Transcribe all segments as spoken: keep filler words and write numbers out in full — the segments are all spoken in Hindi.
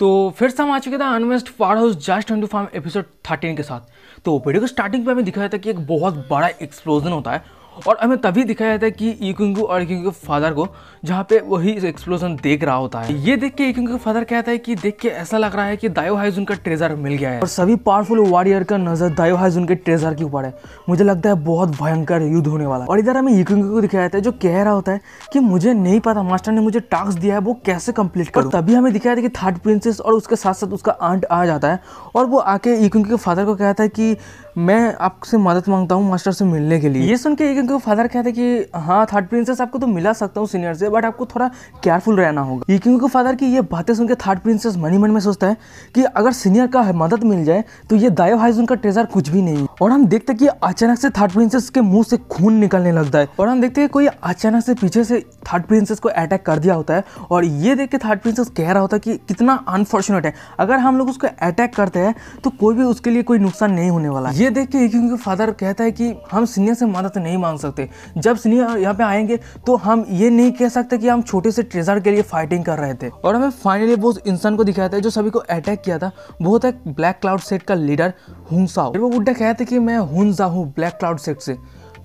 तो फिर से हम आ चुके थे अनवेस्ट फार हाउस जस्ट ऑन टू फार्म एपिसोड थर्टीन के साथ। तो वीडियो के स्टार्टिंग पे हमें दिखाया था कि एक बहुत बड़ा एक्सप्लोजन होता है और हमें तभी दिखाया जाता है कि इक्यूंगू और इक्यूंगू के फादर को, जहाँ पे वही एक्सप्लोजन देख रहा होता है। ये देख के इक्यूंगू का फादर कहता है कि देख के ऐसा लग रहा है कि दायो हाइजुन का ट्रेजर मिल गया है और सभी पावरफुल वॉरियर का नजर दायो हाइजुन के ट्रेजर के ऊपर है। मुझे लगता है बहुत भयंकर युद्ध होने वाला है। और इधर हमें इक्यूंगू को दिखाया जाता है जो कह रहा होता है कि मुझे नहीं पता मास्टर ने मुझे टास्क दिया है, वो कैसे कम्प्लीट करूं। तभी हमें दिखाया था कि थर्ड प्रिंसेस और उसके साथ साथ उसका आंट आ जाता है और वो आके इक्यूंगू के फादर को कहता है कि मैं आपसे मदद मांगता हूँ मास्टर से मिलने के लिए। ये सुन के इक्यूंगू का फादर कहता है कि हाँ थर्ड प्रिंसेस आपको तो मिला सकता हूँ सीनियर से, बट आपको थोड़ा केयरफुल रहना होगा। इक्यूंगू का फादर की ये बातें सुन के थर्ड प्रिंसेस मनी मन में सोचता है कि अगर सीनियर का मदद मिल जाए तो ये दायो हाइजुन का ट्रेजर कुछ भी नहीं। और हम देखते कि अचानक से थर्ड प्रिंसेस के मुंह से खून निकलने लगता है और हम देखते हैं कोई अचानक से पीछे से थर्ड प्रिंसेस को अटैक कर दिया होता है। और ये देख के थर्ड प्रिंसेस कह रहा होता है कि कितना अनफॉर्चुनेट है, अगर हम लोग उसको अटैक करते हैं तो कोई भी उसके लिए कोई नुकसान नहीं होने वाला। ये देख के इक्यूंगू का फादर कहता है कि हम सीनियर से मदद नहीं मांग सकते, जब सीनियर यहाँ पे आएंगे तो हम ये नहीं कह सकते कि हम छोटे से ट्रेजर के लिए फाइटिंग कर रहे थे। और हमें फाइनली वो इंसान को दिखाया था जो सभी को अटैक किया था, वो था ब्लैक क्लाउड सेट का लीडर हुंसाओ। वो बुड्ढा कहता है कि मैं हुंसा हूँ ब्लैक क्लाउड सेट से,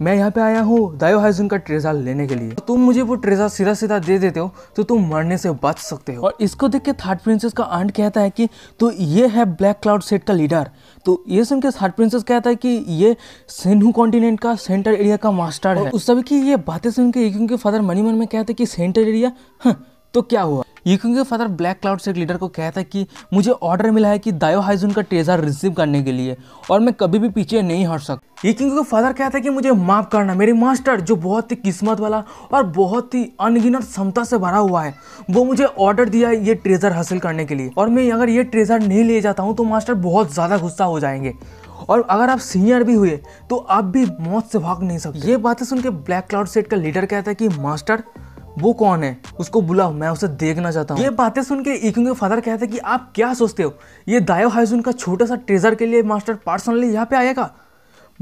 मैं यहाँ पे आया हूँ दायो हाइजुन का ट्रेजर लेने के लिए, तो तुम मुझे वो ट्रेजर सीधा सीधा दे देते हो तो तुम मरने से बच सकते हो। और इसको देख के थर्ड प्रिंसेस का आंट कहता है कि तो ये है ब्लैक क्लाउड सेट का लीडर। तो ये सुन के थर्ड प्रिंसेस कहता है कि ये सेन्हू कॉन्टिनेंट का सेंटर एरिया का मास्टर है। उस सभी की ये बातें सुन के इक्यूंगू के फादर मनी मन में कहते हैं कि सेंटर एरिया, हाँ तो क्या हुआ। इक्यूंगू का father black cloud sect leader को कहता है कि मुझे ऑर्डर मिला है कि दायो हाइजुन का ट्रेजर रिसीव करने के लिए और मैं कभी भी पीछे नहीं हट सकता। इक्यूंगू का फादर कहता है कि मुझे माफ़ करना मेरे मास्टर, जो बहुत ही किस्मत वाला और बहुत ही अनगिनत क्षमता से भरा हुआ है, वो मुझे ऑर्डर दिया है ये ट्रेजर हासिल करने के लिए और मैं अगर ये ट्रेजर नहीं ले जाता हूँ तो मास्टर बहुत ज़्यादा गुस्सा हो जाएंगे और अगर आप सीनियर भी हुए तो आप भी मौत से भाग नहीं सकते। ये बातें सुन के ब्लैक क्लाउड सेट का लीडर कहता है कि मास्टर वो कौन है, उसको बुलाओ, मैं उसे देखना चाहता हूँ। ये बातें सुन के इक्यूंगू का फादर कहता है कि आप क्या सोचते हो, ये दायो हाइजुन का छोटा सा ट्रेजर के लिए मास्टर पर्सनली यहाँ पे आएगा?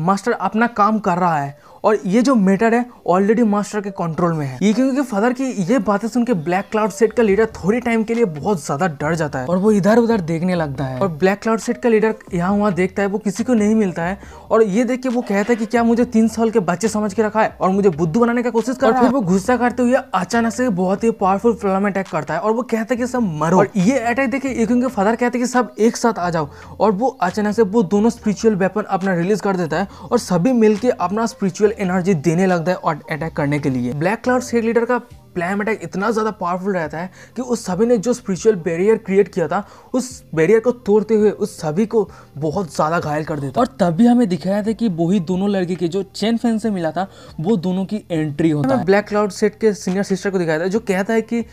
मास्टर अपना काम कर रहा है और ये जो मैटर है ऑलरेडी मास्टर के कंट्रोल में है। इक्यूंगू के फादर की ये बातें सुन के ब्लैक क्लाउड सेट का लीडर थोड़ी टाइम के लिए बहुत ज्यादा डर जाता है और वो इधर उधर देखने लगता है। और ब्लैक क्लाउड सेट का लीडर यहाँ वहाँ देखता है, वो किसी को नहीं मिलता है और ये देख के वो कहता है कि क्या मुझे तीन साल के बच्चे समझ के रखा है और मुझे बुद्धू बनाने का कोशिश कर रहा है। वो गुस्सा करते हुए अचानक से बहुत ही पावरफुल फ्लेम अटैक करता है और वो कहता है कि सब मरो। और ये अटैक देख के इक्यूंगू के फादर कहते हैं कि सब एक साथ आ जाओ और वो अचानक से वो दोनों स्पिरिचुअल वेपन अपना रिलीज कर देता है और सभी मिलकर अपना स्पिरिचुअल एनर्जी देने लगता है और अटैक करने के लिए। ब्लैक क्लाउड सेट लीडर का प्लान अटैक इतना ज़्यादा पावरफुल रहता है कि उस सभी ने जो स्पिरिचुअल बैरियर क्रिएट किया था उस बैरियर को तोड़ते हुए उस सभी को बहुत ज़्यादा घायल कर देता। और तभी हमें दिखाया था कि वही दोनों लड़के के जो चेन फैन से मिला था वो दोनों की एंट्री होता है। ब्लैक क्लाउड सेट के सीनियर सिस्टर को दिखाया था जो कहता है कि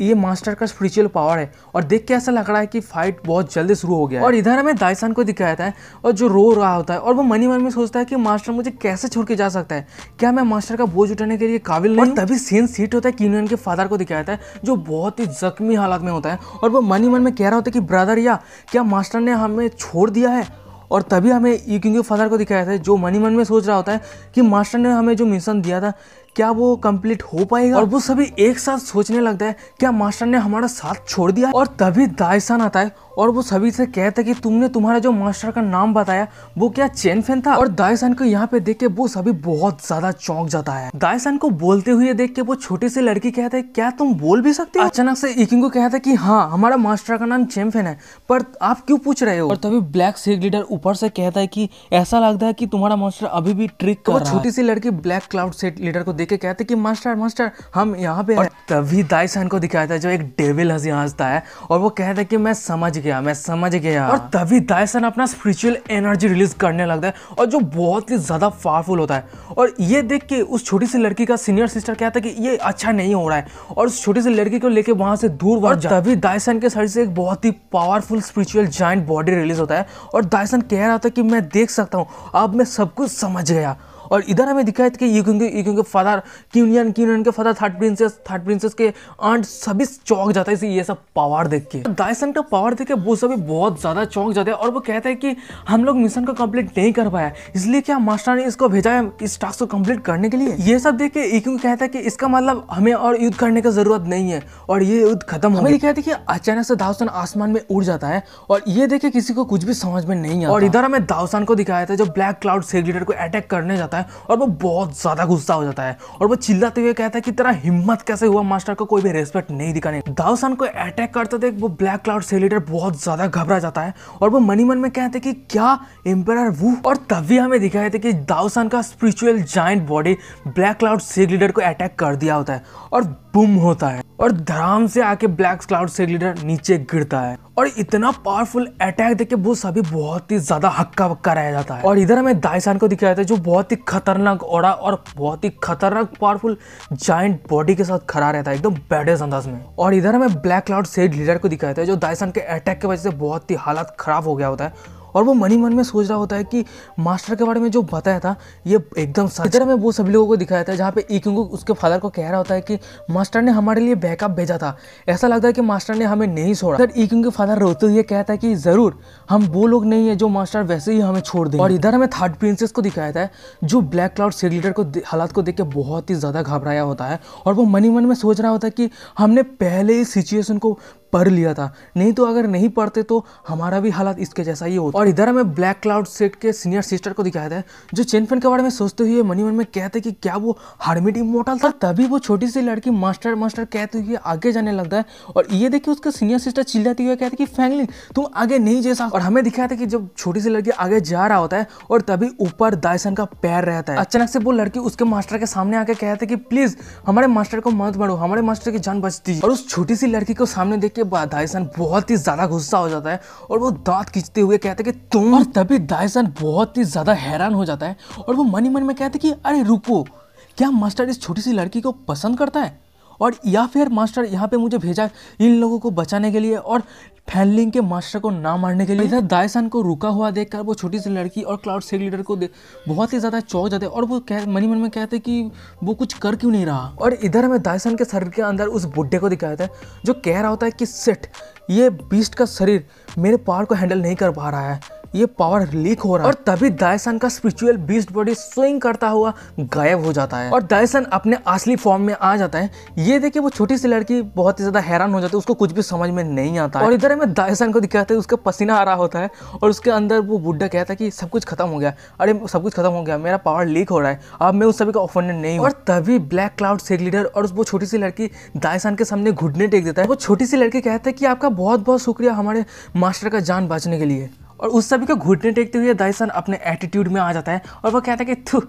ये मास्टर का स्पिरिचुअल पावर है और देख के ऐसा लग रहा है कि फाइट बहुत जल्दी शुरू हो गया। और इधर हमें दाइसान को दिखाया था और जो रो रहा होता है और वो मनी मन में सोचता है कि मास्टर मुझे कैसे छोड़ के जा सकता है, क्या मैं मास्टर का बोझ उठाने के लिए काबिल नहीं। तभी सेन सीट होता है किन्युन के फादर को दिखाया था जो बहुत ही जख्मी हालत में होता है और वो मन ही मन में कह रहा होता है कि ब्रदर या क्या मास्टर ने हमें छोड़ दिया है। और तभी हमें इक्यूंगू के फादर को दिखाया था जो मन ही मन में सोच रहा होता है कि मास्टर ने हमें जो मिशन दिया था क्या वो कंप्लीट हो पाएगा। और वो सभी एक साथ सोचने लगता है क्या मास्टर ने हमारा साथ छोड़ दिया। और तभी दाइसान आता है और वो सभी से कहता है कि तुमने तुम्हारा जो मास्टर का नाम बताया वो क्या चेन फैन था। और दाइसान को यहाँ पे देख के वो सभी बहुत ज्यादा चौंक जाता है। दाइसान को बोलते हुए देख के वो छोटी सी लड़की कहता है क्या तुम बोल भी सकते हो। अचानक से इक्यूंगू कहता है कि हाँ हमारा मास्टर का नाम चेन फैन है, पर आप क्यों पूछ रहे हो। और तभी ब्लैक सेट लीडर ऊपर से कहता है कि ऐसा लगता है कि तुम्हारा मास्टर अभी भी ट्रिक कर रहा है। छोटी सी लड़की ब्लैक क्लाउड सेट लीडर को के कहते कि मास्टर मास्टर हम यहाँ पे। और तभी दाइसान को दिखाया था जो एक डेविल हंसी हंसता है और वो कहता है कि मैं समझ गया मैं समझ गया। और तभी दाइसान अपना स्पिरिचुअल एनर्जी रिलीज करने लगता है और जो बहुत ही ज्यादा पावरफुल होता है। और ये देख के उस छोटी सी लड़की का सीनियर सिस्टर कहता है कि ये अच्छा नहीं हो रहा है और उस छोटी सी लड़की को लेकर वहां से दूर भाग जाता है। तभी दाइसान के शरीर से एक बहुत ही powerful spiritual giant body release होता है और दाइसान कह रहा था कि मैं देख सकता हूँ अब मैं सब कुछ समझ गया। और इधर हमें दिखाया कि ये क्योंकि ये क्योंकि फादर क्यूनियन क्यूनियन के father third princess third princess के आंट सभी चौंक जाता है इसे ये सब पावर देख के। डायसन का पावर देख के वो सभी बहुत ज़्यादा चौंक जाते हैं और वो कहते हैं कि हम लोग मिशन को कंप्लीट नहीं कर पाया, इसलिए क्या मास्टर ने इसको भेजा है इस टास्क को कंप्लीट करने के लिए। ये सब देख के ये क्योंकि कहता है कि इसका मतलब हमें और युद्ध करने की जरूरत नहीं है और ये युद्ध खत्म हो। हमें लिखा है कि अचानक से दावसान आसमान में उड़ जाता है और ये देख के किसी को कुछ भी समझ में नहीं आता। और इधर हमें दावसान को दिखाया था जो ब्लैक क्लाउड से ग्लिटर को अटैक करने जाता है और वो बहुत ज़्यादा गुस्सा हो जाता है और वो चिल्लाते हुए कहता है कि तेरा हिम्मत कैसे हुआ मास्टर को कोई भी रेस्पेक्ट नहीं दिखाने। दावसान को अटैक करते देख वो ब्लैक क्लाउड से ग्लिटर बहुत ज़्यादा घबरा जाता है और वो मनी मन में कहते हैं कि क्या एम्परर वू। और तभी हमें दिखाया था कि दावसान का spiritual giant body black cloud से ग्लिटर को अटैक कर दिया होता है और बूम होता है और धड़ाम से आके ब्लैक क्लाउड से ग्लिटर नीचे गिरता है और इतना पावरफुल अटैक देख के वो सभी बहुत ही ज्यादा हक्का बक्का रह जाता है। और इधर हमें दायसान को दिखाया था जो बहुत ही खतरनाक औरा और बहुत ही खतरनाक पावरफुल जायंट बॉडी के साथ खड़ा रहता है एकदम बैडेस अंदाज में। और इधर हमें ब्लैक क्लाउड से ग्लिटर को दिखाया था जो दायसान के अटैक की वजह से बहुत ही हालत खराब हो गया होता है और वो मनी मन में सोच रहा होता है कि मास्टर के बारे में जो बताया था ये एकदम सच। इधर में वो सभी लोगों को दिखाया था जहाँ पे इक्यूंगू उसके फादर को कह रहा होता है कि मास्टर ने हमारे लिए बैकअप भेजा था, ऐसा लगता है कि मास्टर ने हमें नहीं छोड़ा। इधर इक्यूंगू के फादर रोते हुए कहता है कि ज़रूर हम वो लोग नहीं है जो मास्टर वैसे ही हमें छोड़ दें। और इधर हमें थर्ड प्रिंसेस को दिखाया था जो ब्लैक क्लाउड से ग्लिटर को हालात को देख के बहुत ही ज़्यादा घबराया होता है और वो मनी मन में सोच रहा होता है कि हमने पहले इस सिचुएशन को पढ़ लिया था, नहीं तो अगर नहीं पढ़ते तो हमारा भी हालात इसके जैसा ही होता। और इधर हमें ब्लैक क्लाउड सेट के सीनियर सिस्टर को दिखाया था जो चेनफेन के बारे में सोचते हुए मनी मन में कहते कि क्या वो हर्मिट इमोर्टल था। तभी वो छोटी सी लड़की मास्टर मास्टर कहते हुए आगे जाने लगता है और ये देखिए उसका सीनियर सिस्टर चिल्लाती हुए कहते कि फैंगलिंग तुम आगे नहीं जैसा। और हमें दिखाया था कि जब छोटी सी लड़की आगे जा रहा होता है और तभी ऊपर दायसन का पैर रहता है, अचानक से वो लड़की उसके मास्टर के सामने आके कहते कि प्लीज हमारे मास्टर को मत मारो, हमारे मास्टर की जान बचती है। और उस छोटी सी लड़की को सामने देख के बाद दायसन बहुत ही ज्यादा गुस्सा हो जाता है और वो दांत खींचते हुए कहते कि तुम। और तभी दायसन बहुत ही ज्यादा हैरान हो जाता है और वो मन ही मन में कहते कि अरे रुको, क्या मास्टर इस छोटी सी लड़की को पसंद करता है और या फिर मास्टर यहाँ पे मुझे भेजा इन लोगों को बचाने के लिए और फैनलिंग के मास्टर को ना मारने के लिए। इधर दायसन को रुका हुआ देखकर वो छोटी सी लड़की और क्लाउड से ग्लिटर को बहुत ही ज़्यादा चौंक जाते हैं और वो कह मनी मन में कहते कि वो कुछ कर क्यों नहीं रहा। और इधर हमें दायसन के शरीर के अंदर उस बुड्ढे को दिखाया था जो कह रहा होता है कि सेट ये बीस्ट का शरीर मेरे पावर को हैंडल नहीं कर पा रहा है, ये पावर लीक हो रहा है। और तभी दायसन का स्पिरिचुअल बीस्ट बॉडी स्विंग करता हुआ गायब हो जाता है और दायसन अपने असली फॉर्म में आ जाता है। ये देखिए वो छोटी सी लड़की बहुत ही ज्यादा हैरान हो जाती है, उसको कुछ भी समझ में नहीं आता है। और इधर हमें दायसन को दिखाते है उसका पसीना आ रहा होता है और उसके अंदर वो बुड्ढा कहता है कि सब कुछ खत्म हो गया, अरे सब कुछ खत्म हो गया, मेरा पावर लीक हो रहा है, अब मैं उस सभी का ऑफेंडेड नहीं हूं। और तभी ब्लैक क्लाउड से ग्लिटर और वो छोटी सी लड़की दायसन के सामने घुटने टेक देता है। वो छोटी सी लड़की कहता है कि आपका बहुत बहुत शुक्रिया हमारे मास्टर का जान बचाने के लिए। और उस सभी को घुटने टेकते हुए दायसन अपने एटीट्यूड में आ जाता है और वो कहता है कि थू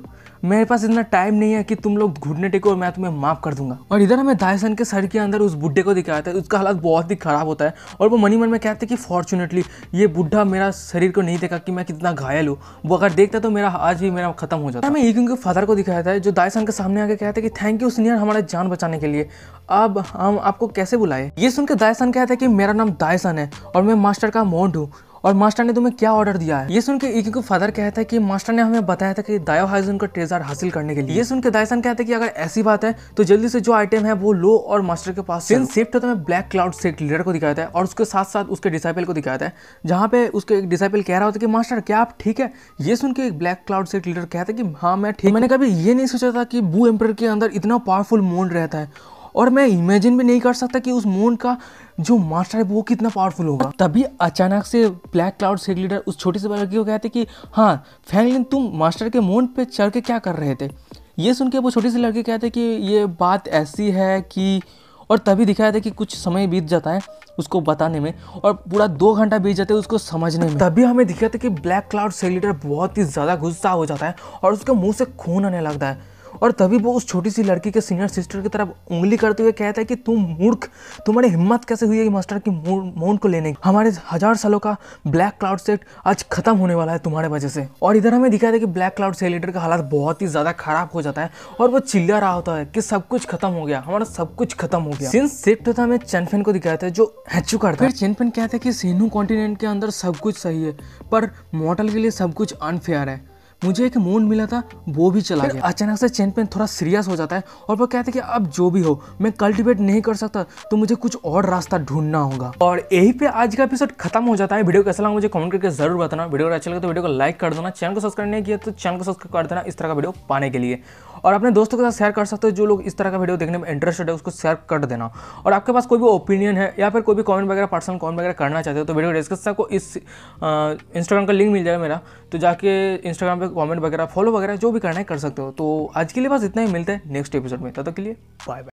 मेरे पास इतना टाइम नहीं है कि तुम लोग घुटने टेको और मैं तुम्हें माफ़ कर दूंगा। और इधर हमें दायसन के सर के अंदर उस बुड्ढे को दिखाया था, उसका हालत बहुत ही खराब होता है और वो मनी मन में कहते हैं कि फॉर्चुनेटली ये बुढ़ा मेरा शरीर को नहीं देखा कि मैं कितना घायल हूँ, वो अगर देखता तो मेरा आज भी मेरा खत्म हो जाता है। हमें इक्यूंगू के फादर को दिखाया था जो दायसन के सामने आके कहते हैं कि थैंक यू सीनियर हमारा जान बचाने के लिए, अब हम आपको कैसे बुलाए। ये सुनकर दायसन कहता है कि मेरा नाम दायसन है और मैं मास्टर का मोंट हूँ और मास्टर ने तुम्हें क्या ऑर्डर दिया है। ये सुनकर इक्यूंगू फादर कहता है कि मास्टर ने हमें बताया था कि दायो हाइजन का ट्रेजर हासिल करने के लिए। ये सुनकर दायसन कहता है कि अगर ऐसी बात है तो जल्दी से जो आइटम है वो लो और मास्टर के पास सिंस सेफ्ट होता है। ब्लैक क्लाउड से ग्लिटर को दिखाया था और उसके साथ साथ उसके डिसाइपल को दिखाया था जहाँ पे उसके एक डिसाइपल कह रहा होता है कि मास्टर क्या आप ठीक है। ये सुनकर ब्लैक क्लाउड से ग्लिटर कहता है कि हाँ मैं ठीक, मैंने कभी ये नहीं सोचा था कि बू एम्परर के अंदर इतना पावरफुल मोंड रहता है और मैं इमेजिन भी नहीं कर सकता कि उस मोंड का जो मास्टर है वो कितना पावरफुल होगा। तभी अचानक से ब्लैक क्लाउड से ग्लिटर उस छोटी सी लड़की को कहते कि हाँ फैंगलिन तुम मास्टर के मोंड पे चढ़ के क्या कर रहे थे। ये सुन के वो छोटी सी लड़की कहते कि ये बात ऐसी है कि, और तभी दिखाया था कि कुछ समय बीत जाता है उसको बताने में और पूरा दो घंटा बीत जाता है उसको समझने में। तभी हमें दिखाया था कि ब्लैक क्लाउड से ग्लिटर बहुत ही ज़्यादा गुस्सा हो जाता है और उसके मुँह से खून आने लगता है और तभी वो उस छोटी सी लड़की के सीनियर सिस्टर की तरफ उंगली करते हुए कहता है कि तुम मूर्ख, तुम्हारी हिम्मत कैसे हुई है मास्टर की माउंट को लेने की, हमारे हजार सालों का ब्लैक क्लाउड सेट आज खत्म होने वाला है तुम्हारे वजह से। और इधर हमें दिखाया था कि ब्लैक क्लाउड से लीडर का हालत बहुत ही ज़्यादा खराब हो जाता है और वो चिल्ला रहा होता है कि सब कुछ खत्म हो गया, हमारा सब कुछ खत्म हो गया। सिंस सेफ्ट होता हमें चेनफेन को दिखाया था जो हैचू करता है। चेनफेन कहता है कि सेनू कॉन्टिनेंट के अंदर सब कुछ सही है पर मॉडल के लिए सब कुछ अनफेयर है, मुझे एक मून मिला था वो भी चला गया। अचानक से चैंपियन थोड़ा सीरियस हो जाता है और वो कहते हैं कि अब जो भी हो मैं कल्टीवेट नहीं कर सकता तो मुझे कुछ और रास्ता ढूंढना होगा। और यही पे आज का एपिसोड खत्म हो जाता है। वीडियो कैसा लगा मुझे कमेंट करके जरूर बताना। वीडियो अच्छा लगा तो वीडियो को लाइक कर देना। चैनल को सब्सक्राइब नहीं किया तो चैनल को सब्सक्राइब कर देना इस तरह का वीडियो पाने के लिए। और अपने दोस्तों के साथ शेयर कर सकते हो, जो लोग इस तरह का वीडियो देखने में इंटरेस्टेड है उसको शेयर कर देना। और आपके पास कोई भी ओपिनियन है या फिर कोई भी कमेंट वगैरह पर्सनल कमेंट वगैरह करना चाहते हो तो वीडियो डिस्क्रिप्शन को इस इंस्टाग्राम का लिंक मिल जाएगा मेरा, तो जाके इंस्टाग्राम पे कमेंट वगैरह फॉलो वगैरह जो भी करना है कर सकते हो। तो आज के लिए बस इतना ही, मिलते हैं नेक्स्ट एपिसोड में, तब तक के लिए बाय बाय।